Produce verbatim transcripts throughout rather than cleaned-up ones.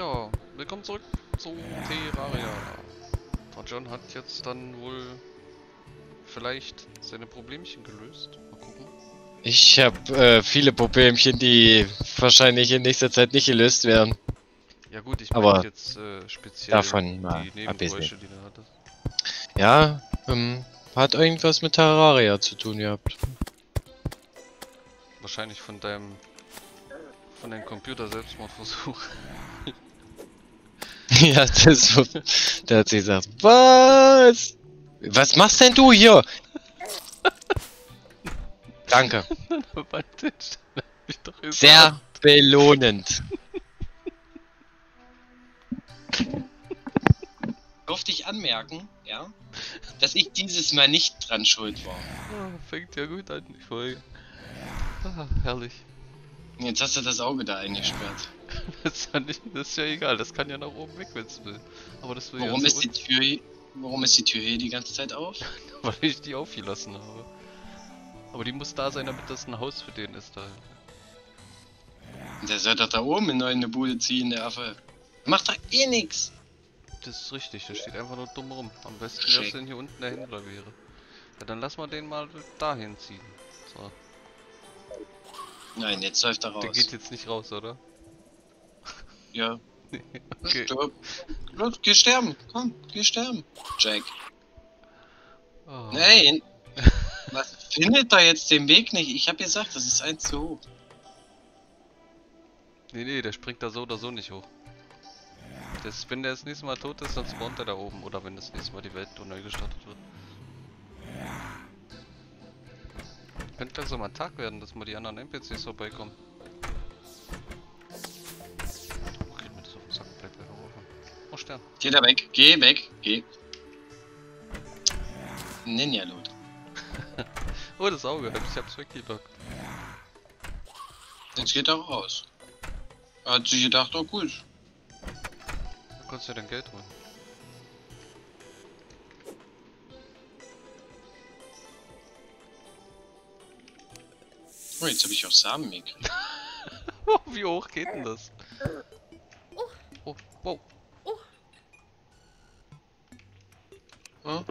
Ja, willkommen zurück zu Terraria. Frau John hat jetzt dann wohl vielleicht seine Problemchen gelöst. Mal gucken. Ich habe äh, viele Problemchen, die wahrscheinlich in nächster Zeit nicht gelöst werden. Ja gut, ich meine jetzt äh, speziell davon mal die Nebengeräusche, die du hattest. Ja, ähm, hat irgendwas mit Terraria zu tun gehabt. Wahrscheinlich von deinem... von deinem Computer Selbstmordversuch. Ja, das wird... Der hat sich gesagt, was? Was machst denn du hier? Danke. Sehr belohnend. Durfte ich anmerken, ja, dass ich dieses Mal nicht dran schuld war. Oh, fängt ja gut an, die Folge. Ah, herrlich. Jetzt hast du das Auge da eingesperrt. Das ist ja, nicht, das ist ja egal, das kann ja nach oben weg, wenn es will. Aber das will warum, ja so ist die Tür, warum ist die Tür hier die ganze Zeit auf? Weil ich die aufgelassen habe. Aber die muss da sein, damit das ein Haus für den ist da. Der soll doch da oben in eine Bude ziehen, der Affe. Macht doch eh nix! Das ist richtig, der steht einfach nur dumm rum. Am besten, dass denn hier unten der Händler wäre. Ja, dann lass mal den mal dahin ziehen. So. Nein, jetzt läuft er raus. Der geht jetzt nicht raus, oder? Ja. Okay. Stopp. Los, geh sterben. Komm, geh sterben. Jack. Oh. Nein. Was findet da jetzt den Weg nicht? Ich hab gesagt, das ist eins zu hoch. Nee, nee, der springt da so oder so nicht hoch. Das, wenn der das nächste Mal tot ist, dann spawnt er da oben. Oder wenn das nächste Mal die Welt neu gestartet wird. Könnte gleich so mal Tag werden, dass mal die anderen N P Cs vorbeikommen. Oh, geht mir das auf den Sack, bleibt bei der Ruhe. Oh, Stern. Geh da weg, geh weg, geh. Ninja-Loot. Oh, das Auge, ich hab's weggelockt. Jetzt geht er auch raus. Er hat sich gedacht, oh cool. Du kannst ja dein Geld holen. Oh, jetzt habe ich auch Samen gekriegt. Wie hoch geht denn das? Oh, wow. Hm?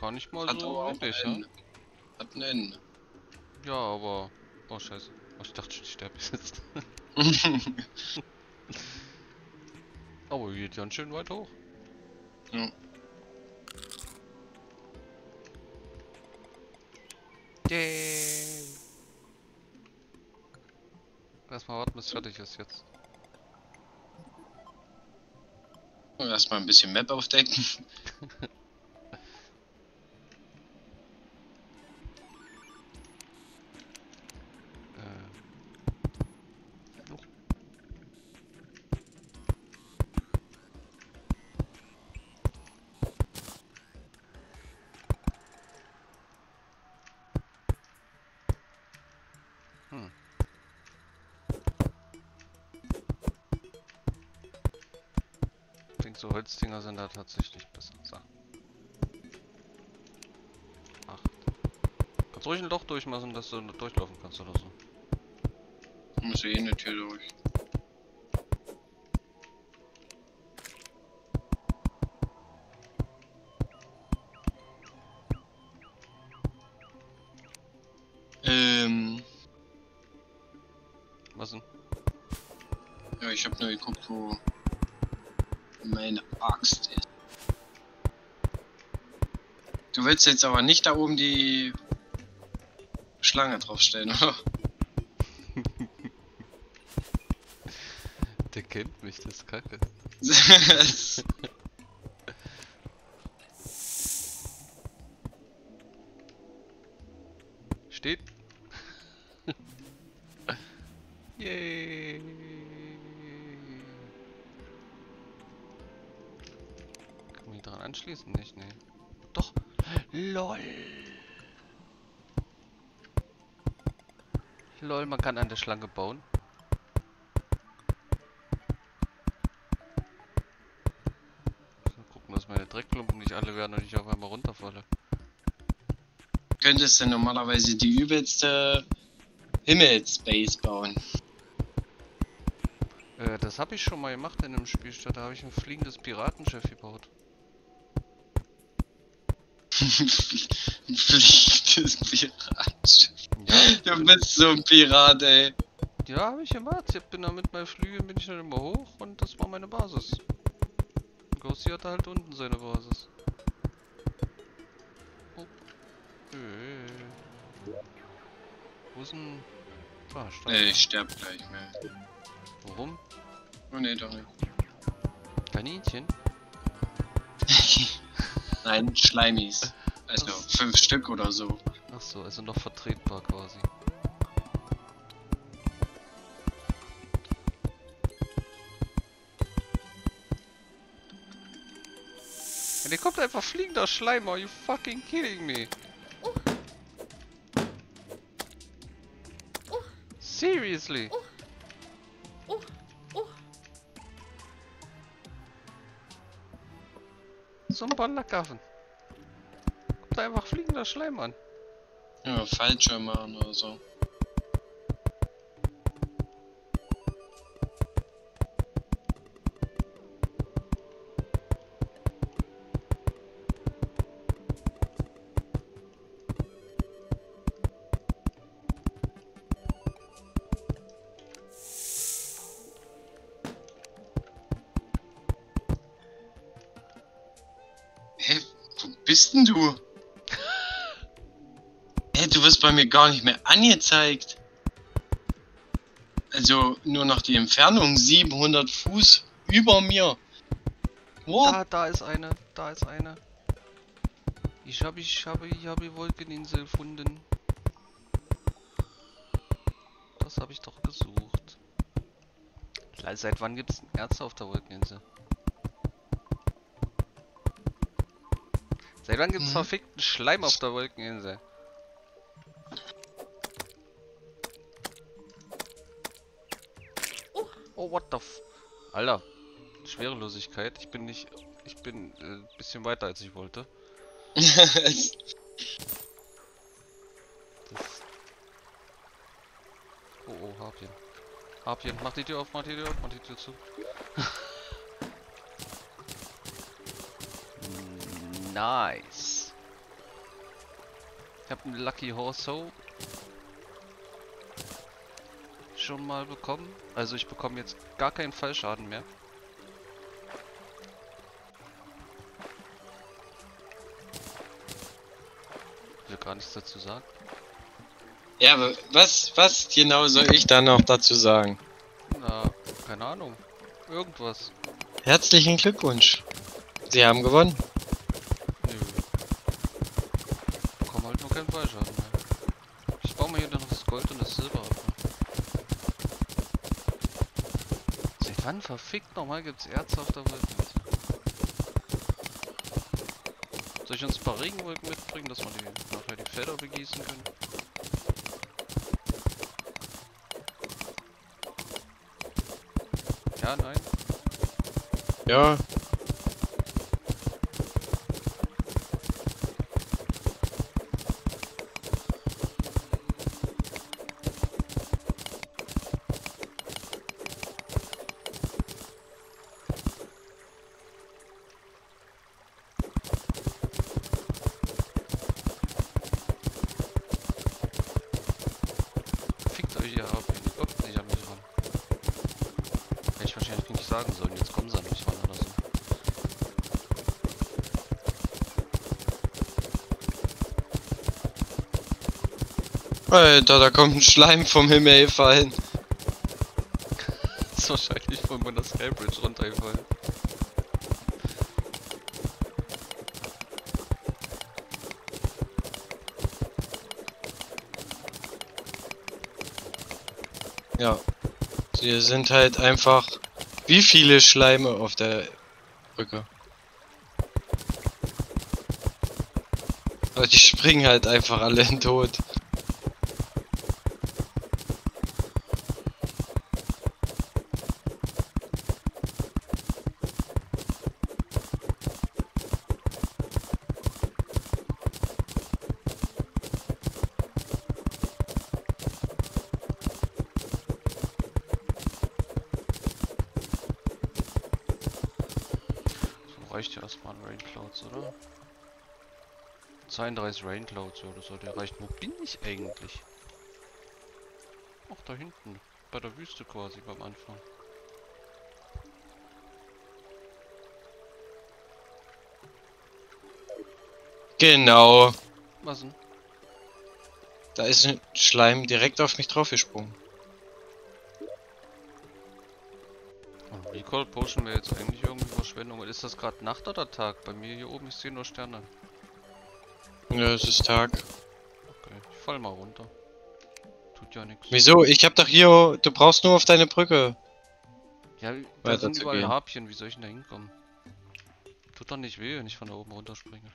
Gar nicht mal hat so wirklich, ja? Ne? Hat ein Ende. Ja, aber... Oh, scheiße. Oh, ich dachte schon, ich sterbe jetzt. Aber geht ganz schön weit hoch. Ja. Yay! Erstmal warten, bis fertig ist jetzt. Erstmal ein bisschen Map aufdecken. äh. oh. Hm. So Holzdinger sind da tatsächlich besser. So. Acht. Kannst ruhig ein Loch durchmachen, dass du durchlaufen kannst oder so. Du musst eh eine Tür durch. Ähm. Was denn? Ja, ich hab nur geguckt, wo meine Axt ist. Du willst jetzt aber nicht da oben die Schlange draufstellen, oder? Der kennt mich, das ist kacke. Steht. Yay. Daran anschließen nicht, ne? Doch! LOL! LOL, man kann an der Schlange bauen. Mal gucken, dass meine Dreckklumpen nicht alle werden und ich auf einmal runterfalle. Könntest du normalerweise die übelste Himmelsbase bauen? Äh, das Das habe ich schon mal gemacht in einem Spielstand. Da habe ich ein fliegendes Piratenschiff gebaut. Ein fliegendes Piratenschiff. Ja. Du bist so ein Pirat, ey. Ja, habe ich gemacht. Ich bin da mit meinen Flügeln bin ich dann immer hoch und das war meine Basis. Gossi hatte halt unten seine Basis. Oh. Äh. Wo ist ein... Ah, ey, ich sterb gleich mehr. Warum? Oh ne, doch nicht. Kaninchen? Nein, Schleimis. Also was? Fünf Stück oder so. Ach so, also noch vertretbar quasi. Ja, der kommt einfach fliegender Schleim, are you fucking kidding me? Seriously? Oh. Oh. Oh. So ein Bandakaffen. Kommt da einfach fliegender Schleim an. Ja, Fallschirm machen oder so. Bist denn du? Hey, du wirst bei mir gar nicht mehr angezeigt. Also nur noch die Entfernung siebenhundert Fuß über mir. Wo? Da, da ist eine, da ist eine. Ich habe, ich habe, ich habe Wolkeninsel gefunden. Das habe ich doch gesucht. Seit wann gibt es Ärzte auf der Wolkeninsel? Seit wann gibt's hm. verfickten Schleim auf der Wolkeninsel? Oh, oh what the f... Alter, Schwerelosigkeit. Ich bin nicht... Ich bin äh, ein bisschen weiter als ich wollte. das... Oh, oh, Harpien. Harpien, mach die Tür auf, mach die Tür auf, mach die Tür zu. Nice. Ich habe einen Lucky Horso schon mal bekommen. Also ich bekomme jetzt gar keinen Fallschaden mehr. Ich will gar nichts dazu sagen. Ja, aber was, was genau soll ich da noch dazu sagen? Na, keine Ahnung. Irgendwas. Herzlichen Glückwunsch. Sie haben gewonnen. Ich baue mal hier dann noch das Gold und das Silber ab. Seit wann verfickt nochmal gibt's Erz auf der Welt? Soll ich uns ein paar Regenwolken mitbringen, dass wir die, nachher die Felder begießen können? Ja, nein? Ja. Sollen. Jetzt kommen sie an mich ran oder so. Alter, da kommt ein Schleim vom Himmel gefallen. Das ist wahrscheinlich von meiner Skybridge runtergefallen. Ja, sie sind halt einfach... Wie viele Schleime auf der Brücke? Aber die springen halt einfach alle in den Tod. Reicht ja erstmal an Rainclouds, oder? zweiunddreißig Rainclouds oder so, der reicht. Wo bin ich eigentlich? Ach, da hinten. Bei der Wüste quasi beim Anfang. Genau. Was denn? Da ist ein Schleim direkt auf mich drauf gesprungen. Und Recall Potion wäre jetzt eigentlich irgendwie Verschwendung. Ist das gerade Nacht oder Tag? Bei mir hier oben ist zehn Uhr Sterne. Ja, es ist Tag. Okay, ich fall mal runter. Tut ja nichts. Wieso? Ich hab doch hier... Du brauchst nur auf deine Brücke. Ja, da sind überall Harpchen. Wie soll ich denn da hinkommen? Tut doch nicht weh, wenn ich von da oben runterspringe.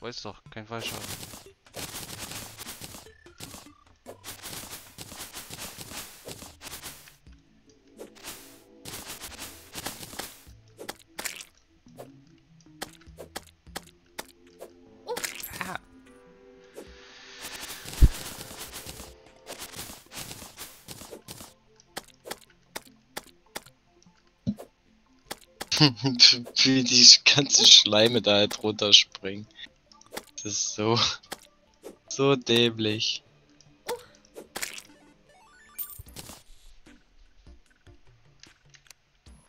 Weiß doch, kein Fallschaden. Oh. Ah. Wie die ganze Schleime da halt runterspringen. Das ist so, so dämlich.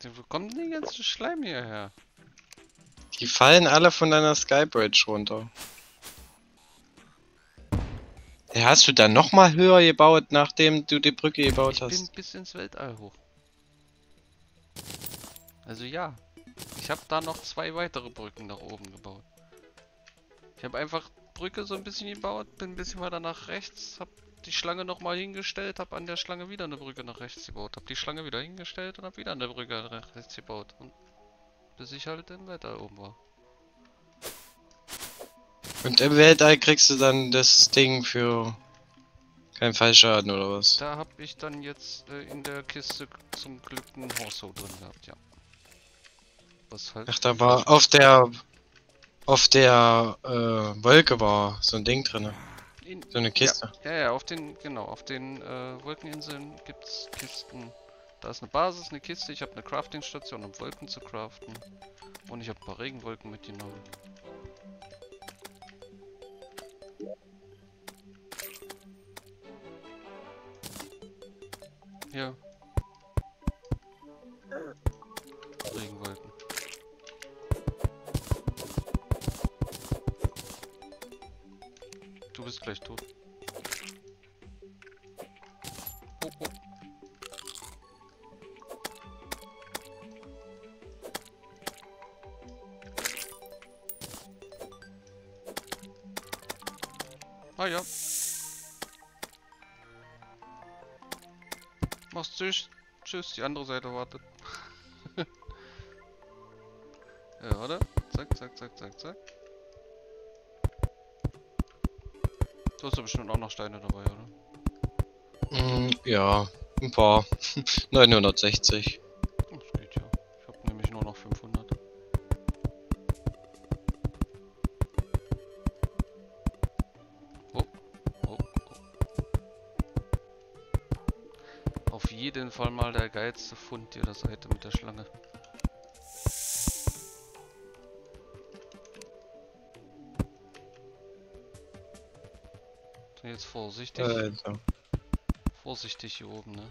Wo kommt denn die ganze Schleim hierher? Die fallen alle von deiner Skybridge runter. Ja, hast du dann nochmal höher gebaut, nachdem du die Brücke gebaut hast? Ich bin bis ins Weltall hoch. Also ja, ich habe da noch zwei weitere Brücken nach oben gebaut. Ich habe einfach Brücke so ein bisschen gebaut, bin ein bisschen weiter nach rechts, habe die Schlange nochmal hingestellt, habe an der Schlange wieder eine Brücke nach rechts gebaut, habe die Schlange wieder hingestellt und habe wieder eine Brücke nach rechts gebaut. Und bis ich halt im Weltall oben war. Und im Weltall kriegst du dann das Ding für keinen Fallschaden oder was? Da habe ich dann jetzt äh, in der Kiste zum Glück ein Horso drin gehabt, ja. Was halt. Ach, da war auf der... Auf der äh, Wolke war so ein Ding drin. So eine Kiste. Ja, ja, ja, auf den, genau, auf den äh, Wolkeninseln gibt's Kisten. Da ist eine Basis, eine Kiste, ich habe eine Crafting-Station, um Wolken zu craften. Und ich habe ein paar Regenwolken mitgenommen. Ja. Regenwolken. Du bist gleich tot. Oh, oh. Ah ja. Mach's tschüss. Tschüss, die andere Seite wartet. Ja, oder? Zack, zack, zack, zack, zack. Du hast ja bestimmt auch noch Steine dabei, oder? Mm, ja, ein paar. neunhundertsechzig. Das geht ja. Ich hab nämlich nur noch fünfhundert. Oh, oh, oh. Auf jeden Fall mal der geilste Fund hier, das Item mit der Schlange. Jetzt vorsichtig. Alter. Vorsichtig hier oben, ne?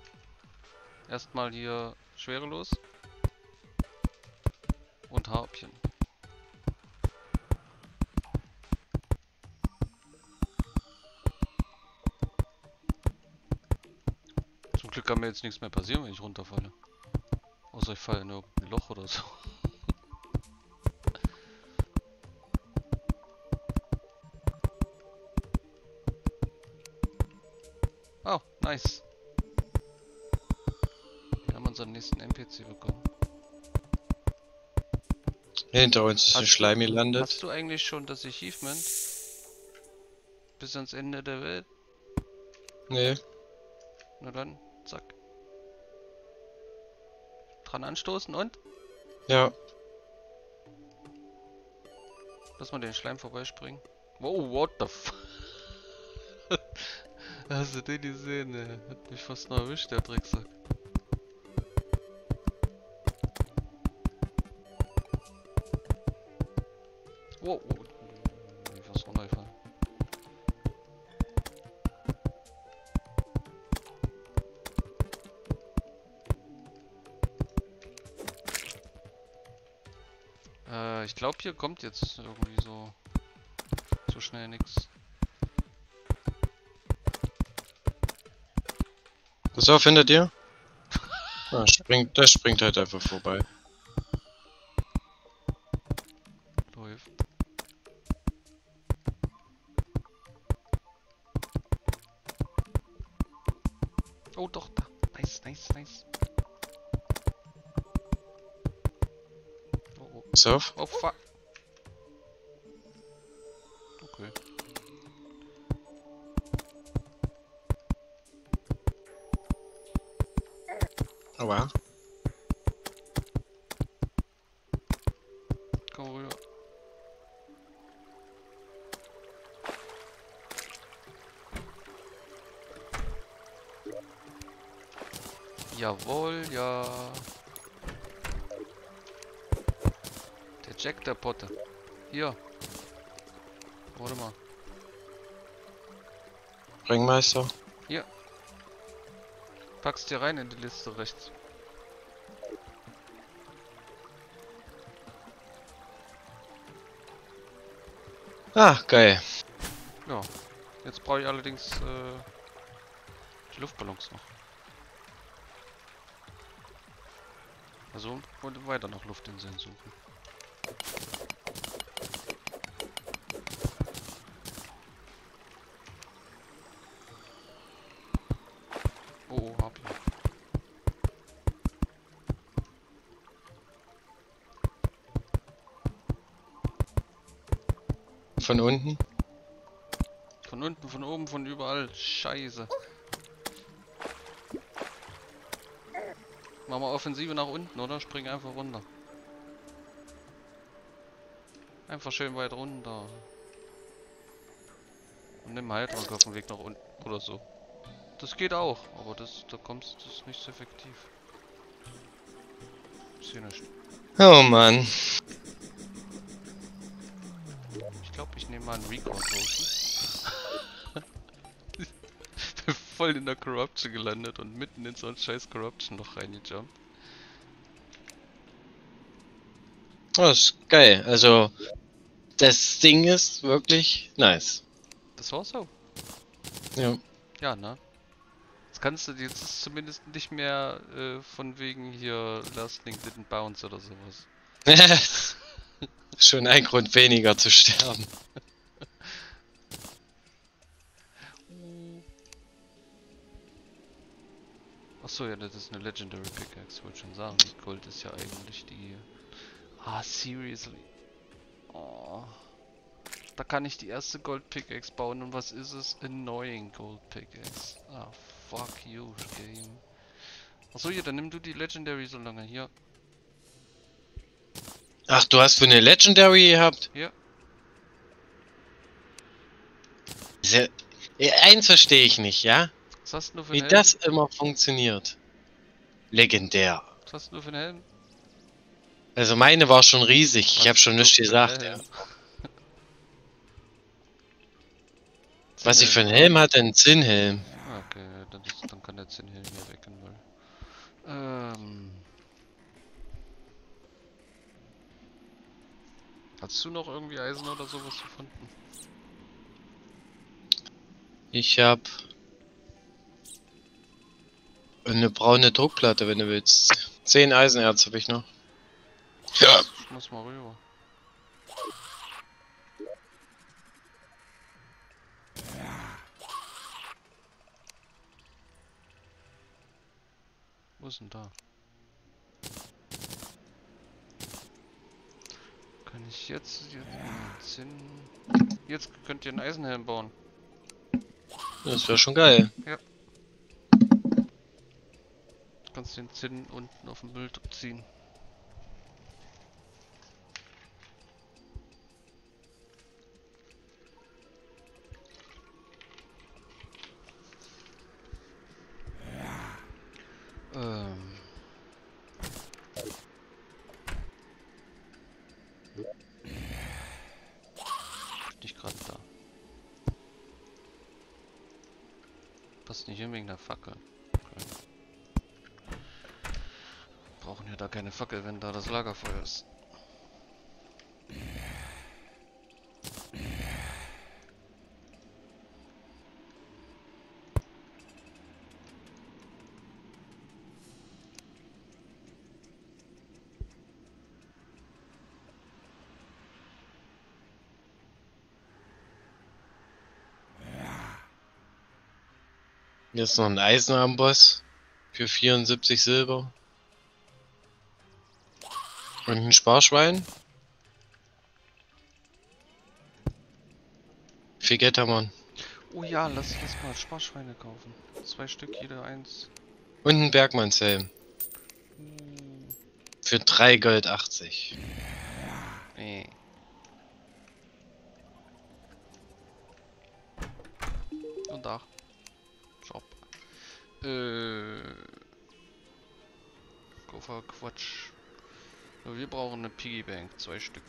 Erstmal hier schwerelos. Und Harpchen. Zum Glück kann mir jetzt nichts mehr passieren, wenn ich runterfalle. Außer ich falle in irgendein Loch oder so. Oh, nice. Wir haben unseren nächsten N P C bekommen. Hinter uns ist ein Schleim gelandet. Hast du eigentlich schon das Achievement? Bis ans Ende der Welt? Nee. Na dann, zack. Dran anstoßen und? Ja. Lass mal den Schleim vorbeispringen. Wow, what the fuck? Hast du den gesehen, ey? Hat mich fast noch erwischt, der Drecksack. Wow, oh, oh, ich bin fast runtergefallen. Äh, ich glaube, hier kommt jetzt irgendwie so, so schnell nichts. So, findet ihr? Ah, springt, das springt halt einfach vorbei. Läuft. Oh doch, da. Nice, nice, nice. Oh, oh. Ist auf? Oh fuck. Okay. Aua. Komm rüber. Jawohl, ja. Der Jack der Potte. Hier. Warte mal. Ringmeister. Hier. Pack's dir rein in die Liste rechts. Ah, geil. Ja, jetzt brauche ich allerdings äh, die Luftballons noch. Also wollte weiter nach Luftinseln suchen. Von unten? Von unten, von oben, von überall. Scheiße. Mach mal Offensive nach unten, oder? Spring einfach runter. Einfach schön weit runter. Und nimm Heiltrank auf dem Weg nach unten oder so. Das geht auch, aber das, da kommst du, das ist nicht so effektiv. Ich seh nicht. Oh Mann. Ich glaube, ich nehme mal einen Recon-Token. Bin voll in der Corruption gelandet und mitten in so ein scheiß Corruption noch reingejumpt. Oh, ist geil. Also, das Ding ist wirklich nice. Das war so. Ja. Ja, ne? Jetzt kannst du, jetzt ist zumindest nicht mehr äh, von wegen hier Last Link Didn't Bounce oder sowas. Schon ein Grund weniger zu sterben. Achso, ja, das ist eine Legendary Pickaxe, wollte schon sagen. Die Gold ist ja eigentlich die... Ah, seriously. Oh. Da kann ich die erste Gold Pickaxe bauen und was ist es? Annoying Gold Pickaxe. Ah, fuck you, Game. Achso, ja, dann nimm du die Legendary so lange hier. Ach, du hast für eine Legendary gehabt? Ja. Sehr, eins verstehe ich nicht, ja? Was hast du nur für einen Helm? Wie das immer funktioniert. Legendär. Was hast du nur für einen Helm? Also meine war schon riesig, was ich habe schon nichts gesagt. Ja. Was ich für einen Helm hatte, ein Zinnhelm. Okay, dann, ist, dann kann der Zinnhelm hier weg. Ähm... Hast du noch irgendwie Eisen oder sowas gefunden? Ich habe eine braune Druckplatte, wenn du willst. Zehn Eisenerz habe ich noch. Ja. Ich muss mal rüber. Wo ist denn da? Kann ich jetzt... Jetzt, jetzt könnt ihr einen Eisenhelm bauen. Das wäre schon geil. Ja. Du kannst den Zinn unten auf den Müll ziehen. Ähm... jetzt nicht hin wegen der Fackel. Okay. Wir brauchen ja da keine Fackel, wenn da das Lagerfeuer ist. Jetzt noch ein Eisenarmboss für vierundsiebzig Silber. Und ein Sparschwein. Viel Geld haben wir. Oh ja, lass, lass mal Sparschweine kaufen. Zwei Stück, jeder eins. Und ein Bergmannshelm. Für drei Gold achtzig. Nee. Und da. Äh. Koffer Quatsch. Wir brauchen eine Piggy Bank, zwei Stück.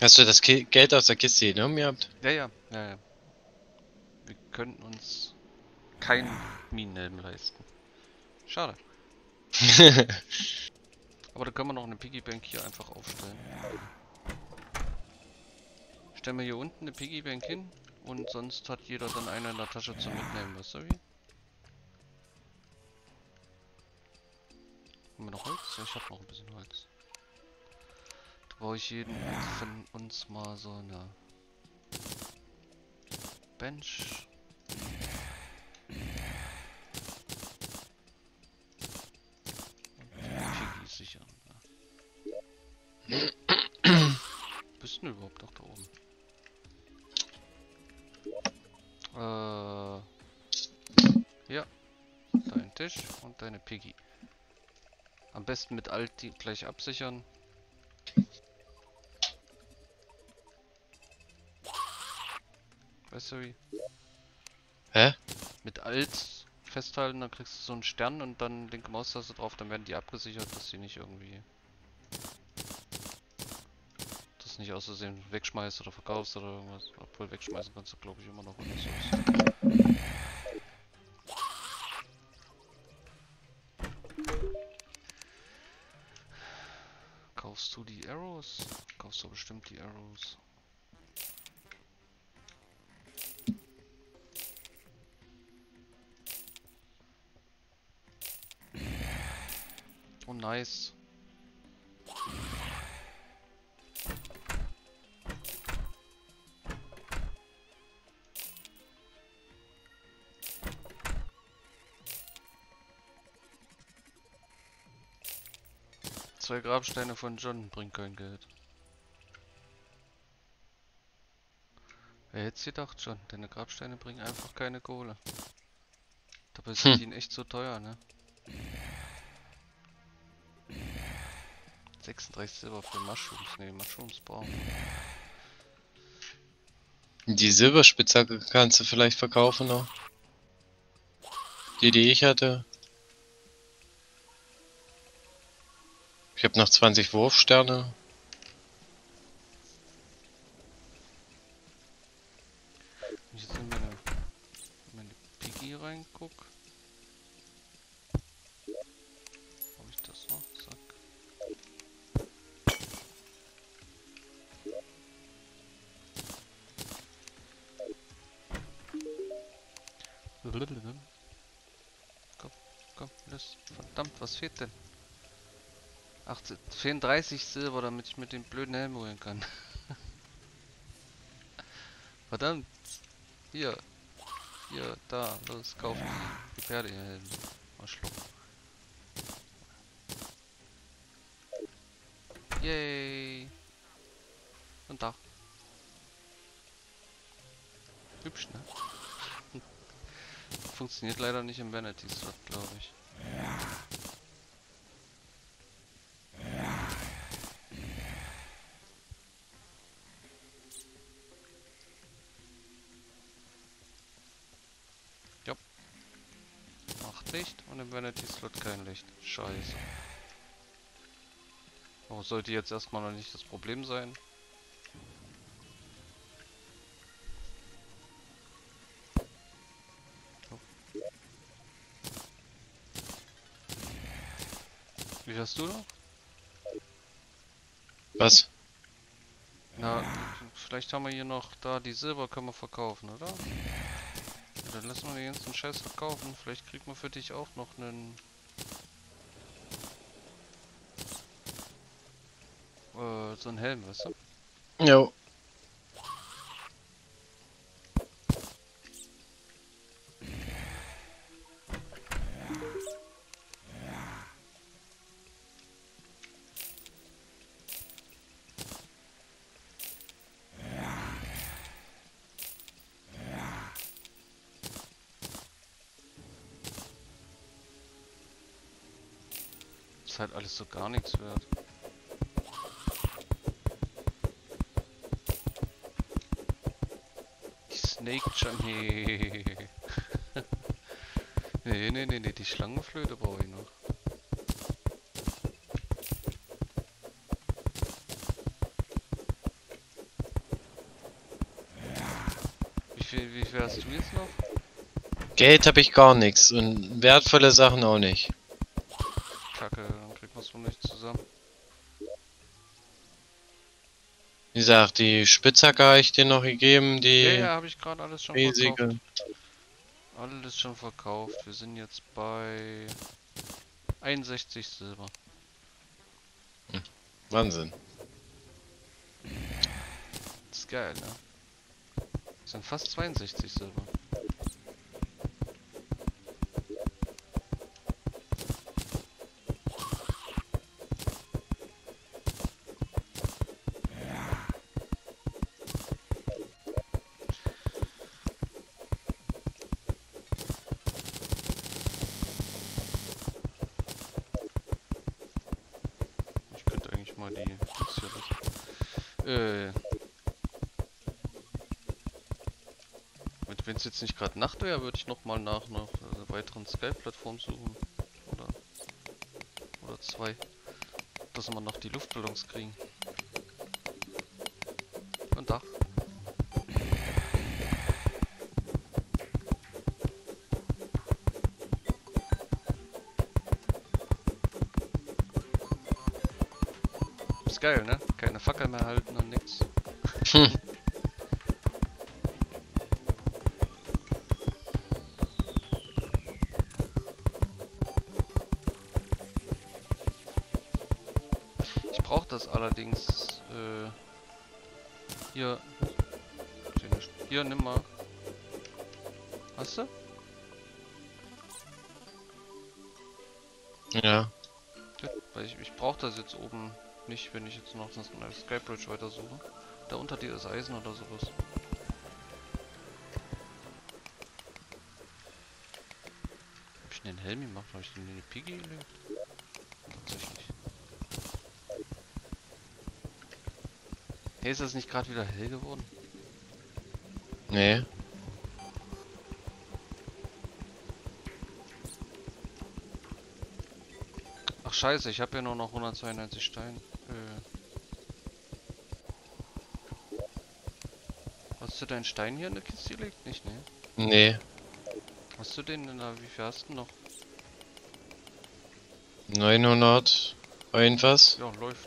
Hast du das Ki Geld aus der Kiste genommen gehabt? Ja, ja, ja, ja. Wir könnten uns keinen Minenhelm leisten. Schade. Aber da können wir noch eine Piggy Bank hier einfach aufstellen. Stellen wir hier unten eine Piggy Bank hin. Und sonst hat jeder dann eine in der Tasche zum Mitnehmen, weißt du wie? Haben wir noch Holz? Ja, ich hab noch ein bisschen Holz. Da brauche ich jeden von uns mal so eine Bench. Piggy sicher. Wo bist du denn überhaupt noch da oben? Äh, ja, dein Tisch und deine Piggy. Am besten mit Alt die gleich absichern. Weißt du wie? Hä? Mit Alt festhalten, dann kriegst du so einen Stern und dann linke Maustaste drauf, dann werden die abgesichert, dass sie nicht irgendwie nicht aus Versehen wegschmeißt oder verkaufst oder irgendwas. Obwohl wegschmeißen kannst du glaube ich immer noch oder so. Kaufst du die Arrows? Kaufst du bestimmt die Arrows. Oh nice. Zwei Grabsteine von John bringt kein Geld. Wer hätte es gedacht, John? Deine Grabsteine bringen einfach keine Kohle. Dabei sind hm. die echt so teuer, ne? sechsunddreißig Silber für Mushrooms, ne, Mushrooms brauchen wir. Die Silberspitzhacke kannst du vielleicht verkaufen noch. Die, die ich hatte. Ich habe noch zwanzig Wurfsterne. Wenn ich jetzt in meine, meine Piggy reinguck. Habe ich das noch? Zack. Komm, komm, los. Verdammt, was fehlt denn? vierunddreißig Silber, damit ich mit dem blöden Helm holen kann. Verdammt! Hier! Hier, da, los, kaufen! Die Pferde hier Helm. Mal schlucken. Yay! Und da. Hübsch, ne? Funktioniert leider nicht im Vanity-Slot, glaube ich. Licht und im Vanity-Slot kein Licht. Scheiße. Oh, sollte jetzt erstmal noch nicht das Problem sein. Wie viel hast du noch? Was? Na, vielleicht haben wir hier noch da die Silber, können wir verkaufen, oder? Ja, dann lassen wir den ganzen Scheiß verkaufen. Vielleicht kriegt man für dich auch noch einen... Äh, so einen Helm, weißt du? Jo. Halt alles so gar nichts wert. Die Snake Jump. Nee. nee, nee, nee, nee, die Schlangenflöte brauche ich noch. Wie viel, wie viel hast du jetzt noch? Geld habe ich gar nichts und wertvolle Sachen auch nicht. Wie gesagt, die Spitzhacke habe ich dir noch gegeben, die... Ja, ja, habe ich gerade alles schon riesige. verkauft. Alles schon verkauft. Wir sind jetzt bei... einundsechzig Silber. Hm. Wahnsinn. Das ist geil, ne? Das sind fast zweiundsechzig Silber. Wenn es jetzt nicht gerade Nacht wäre, würde ich nochmal nach einer weiteren Skype-Plattform suchen. Oder, oder zwei. Dass wir noch die Luftballons kriegen. Und Dach. Ist geil, ne? Keine Fackel mehr halten und nix. Allerdings äh, hier, hier nimm mal. Hast du? Ja. Weil ich, ich brauche das jetzt oben nicht, wenn ich jetzt noch das Sky Bridge weiter suche. Da unter dir ist Eisen oder sowas. Hab ich den Helm gemacht? Hab ich den in die Piggy gelegt? Tatsächlich. Hey, ist das nicht gerade wieder hell geworden? Nee. Ach scheiße, ich habe ja nur noch hundertzweiundneunzig Steine. Äh. Hast du deinen Stein hier in der Kiste gelegt? Nicht, ne? Nee. Hast du den in der... Wie viel hast du noch? neunhundert. Irgendwas? Ja, läuft.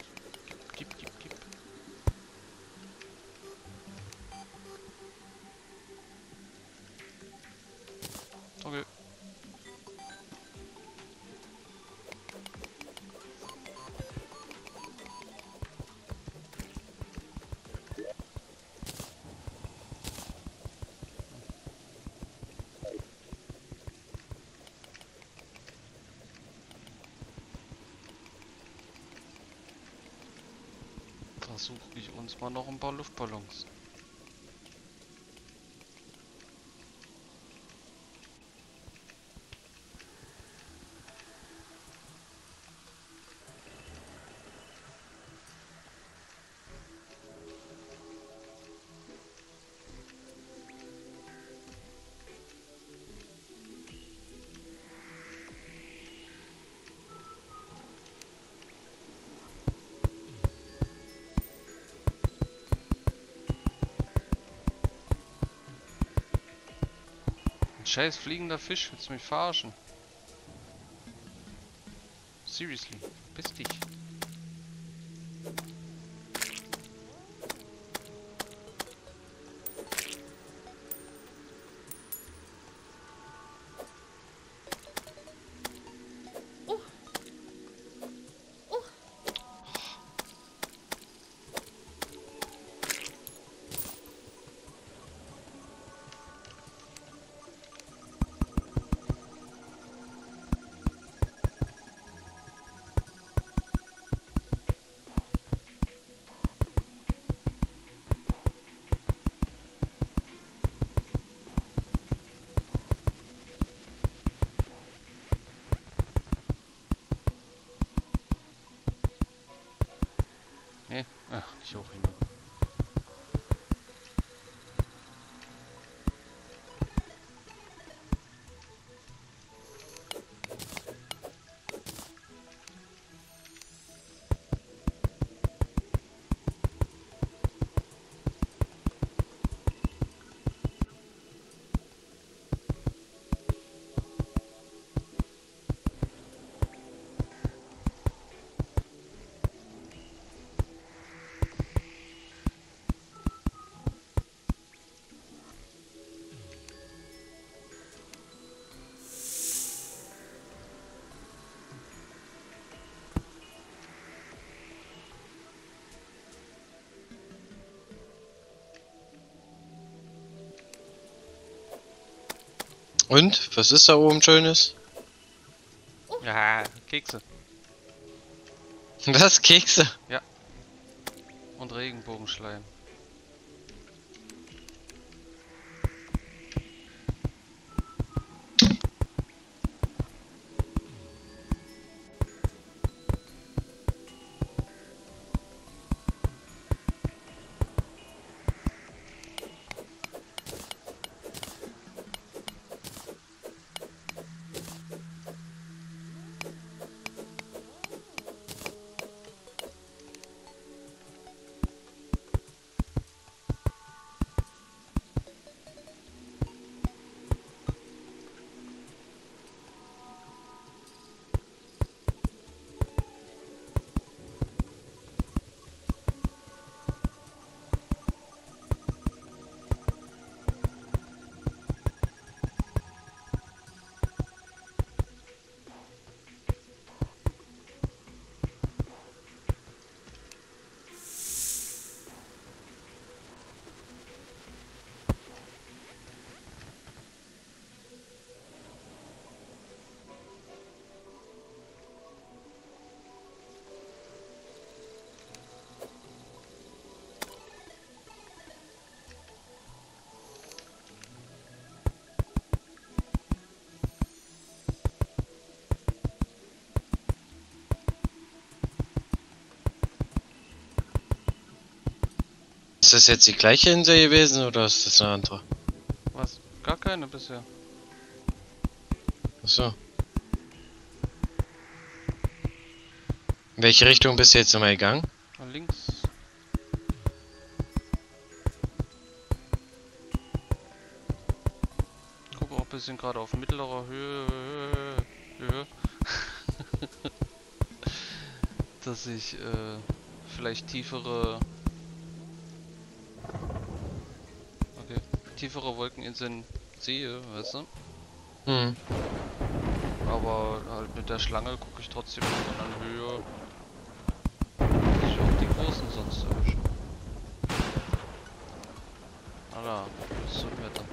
Suche ich uns mal noch ein paar Luftballons. Scheiß fliegender Fisch, willst du mich verarschen? Seriously. Verpiss dich. Ach, nicht hoch hin. Und? Was ist da oben Schönes? Ja, Kekse. Was? Kekse? Ja. Und Regenbogenschleim. Ist das jetzt die gleiche Insel gewesen oder ist das eine andere? Was? Gar keine bisher. Achso. In welche Richtung bist du jetzt nochmal gegangen? Nach links. Ich gucke auch ein bisschen gerade auf mittlerer Höhe. Höhe. Dass ich äh, vielleicht tiefere... tiefere Wolkeninseln sehe, weißt du? Mhm. Aber halt mit der Schlange gucke ich trotzdem an Höhe. Ich auf die großen sonst erwische. Alla, was ist so ein Wetter?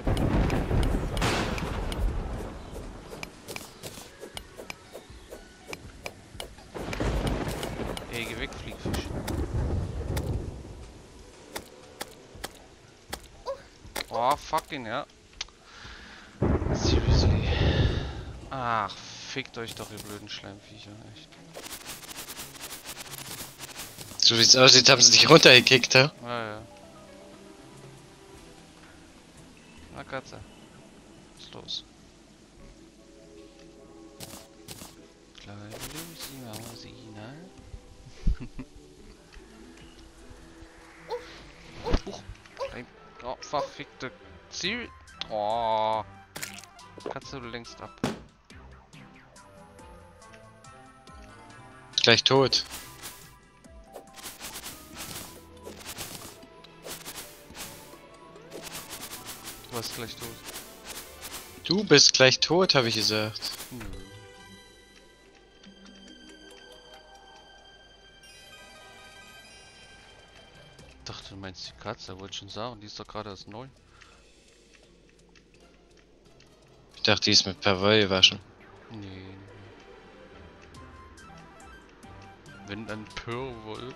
Ey, geh weg, Fliegfisch. Oh, fucking, ja. Seriously. Ach, fickt euch doch, ihr blöden Schleimviecher, echt. So wie es aussieht, haben sie dich runtergekickt, hä? Ja, ja. Na, Katze. Was ist los? Kleine Lucy, ne? Oh, verfickte Ziel. Oh. Katze, du lenkst ab. gleich tot. Du warst gleich tot. Du bist gleich tot, habe ich gesagt. Hm. Ich dachte, du meinst die Katze, wollte schon sagen, die ist doch gerade erst neu. Ich dachte, die ist mit Perwoll gewaschen. Nee. Wenn dann Perwoll.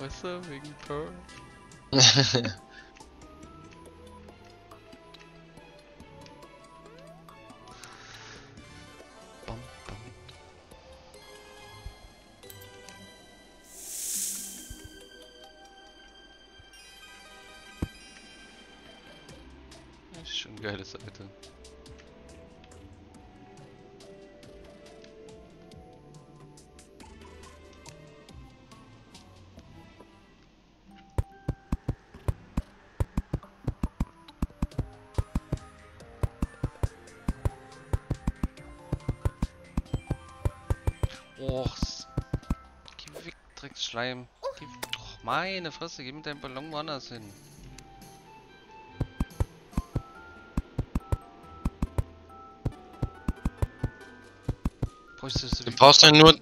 Weißt du, wegen Perwoll. Schleim. Uh. Oh, meine Fresse, geh mit deinem Ballon woanders hin. Du, du brauchst dann nur.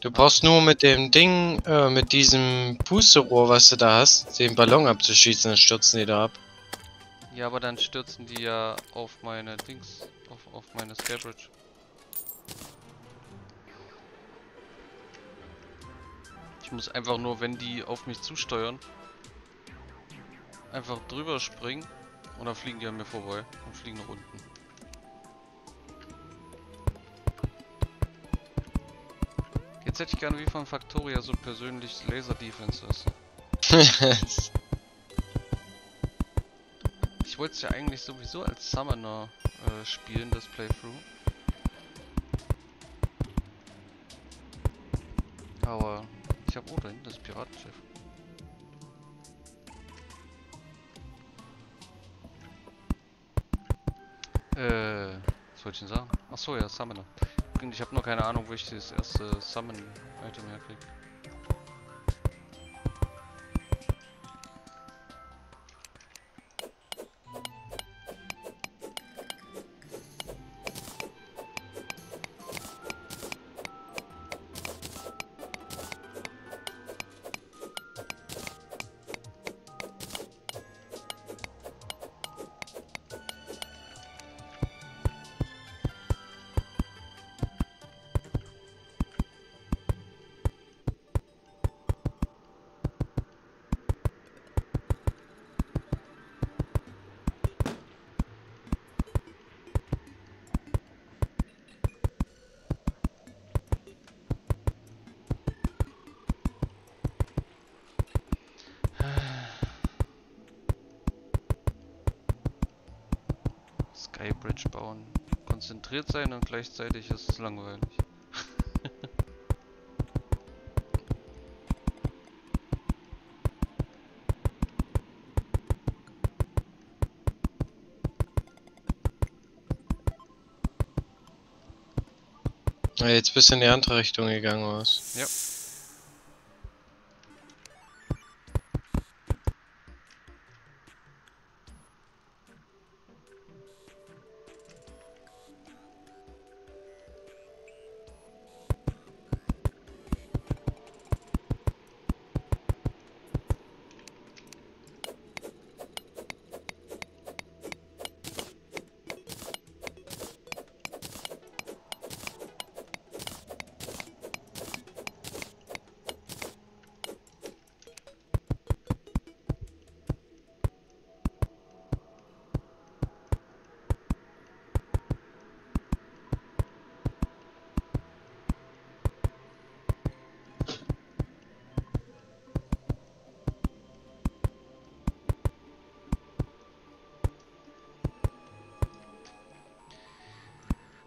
Du brauchst nur mit dem Ding, äh, mit diesem Pusterohr, was du da hast, den Ballon abzuschießen, dann stürzen die da ab. Ja, aber dann stürzen die ja auf meine Dings, auf, auf meine Skybridge. Ich muss einfach nur, wenn die auf mich zusteuern, einfach drüber springen und dann fliegen die an mir vorbei und fliegen nach unten. Jetzt hätte ich gerne wie von Factoria so persönliches Laser-Defense. Ist. Ich wollte es ja eigentlich sowieso als Summoner äh, spielen, das Playthrough. Aber... Ich hab oh, da hinten das Piratenschiff. Äh, was wollte ich denn sagen? Achso, ja, Summoner. Ich habe noch keine Ahnung, wo ich das erste Summon-Item herkriege. Skybridge bauen. Konzentriert sein und gleichzeitig ist es langweilig. Ja, jetzt bist du in die andere Richtung gegangen, was? Ja.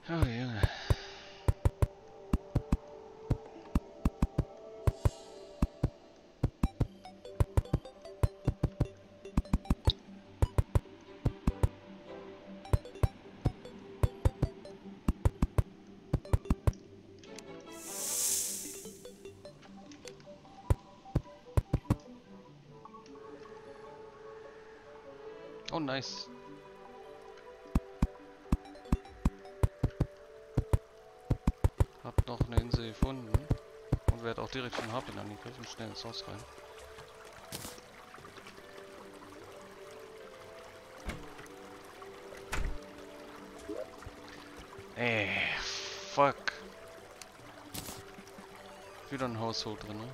Oh Junge. nice. Hab noch eine Insel gefunden. Und werde auch direkt vom Hafen angegriffen. Schnell ins Haus rein. Ey, fuck. Wieder ein Haushalt drin, ne?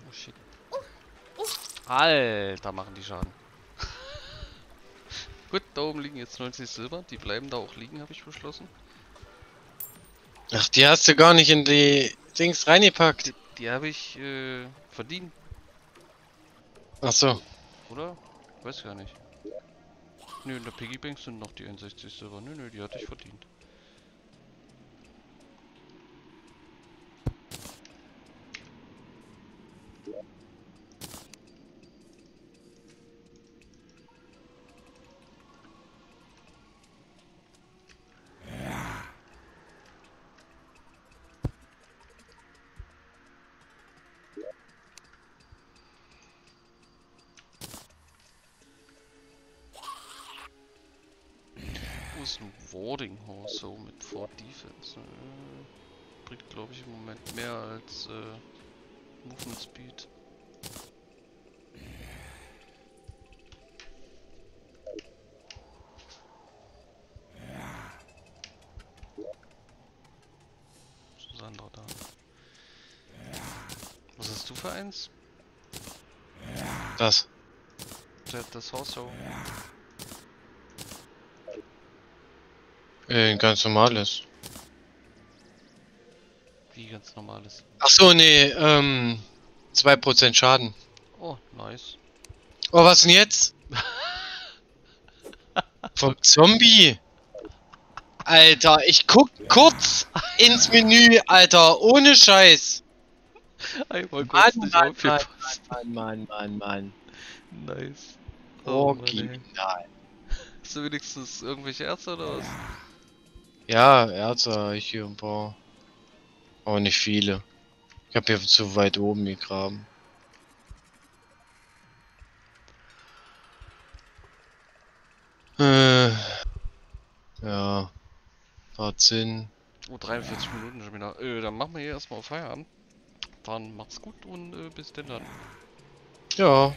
Oh shit. Alter, machen die Schaden. Gut, da oben liegen jetzt neunzig Silber. Die bleiben da auch liegen, habe ich beschlossen. Ach, die hast du gar nicht in die Dings reingepackt. Die, die habe ich äh, verdient. Ach so. Oder? Weiß gar nicht. Nö, in der Piggy Bank sind noch die einundsechzig Silber. Nö, nö, die hatte ich verdient. Ein Warding Horse so mit vier Defense. Äh, bringt glaube ich im Moment mehr als äh, Movement Speed. Sandra da. Was hast du für eins? Das. Das Horse so. Äh, ganz normales. Wie ganz normales? Achso, nee, ähm, zwei Prozent Schaden. Oh, nice. Oh, was denn jetzt? Vom Zombie? Alter, ich guck kurz ins Menü, Alter, ohne Scheiß. Einmal kurz Mann, Mann, Mann, Mann, Mann, Mann, Mann. Nice. Oh, original. Mann, hast du wenigstens irgendwelche Ärzte oder was? Ja, Erze, ich hier ein paar. Aber nicht viele. Ich habe hier zu weit oben gegraben. Äh. Ja. Hat Sinn. Oh, dreiundvierzig Minuten schon wieder. Äh, dann machen wir hier erstmal Feierabend. Dann macht's gut und äh, bis denn dann. Ja.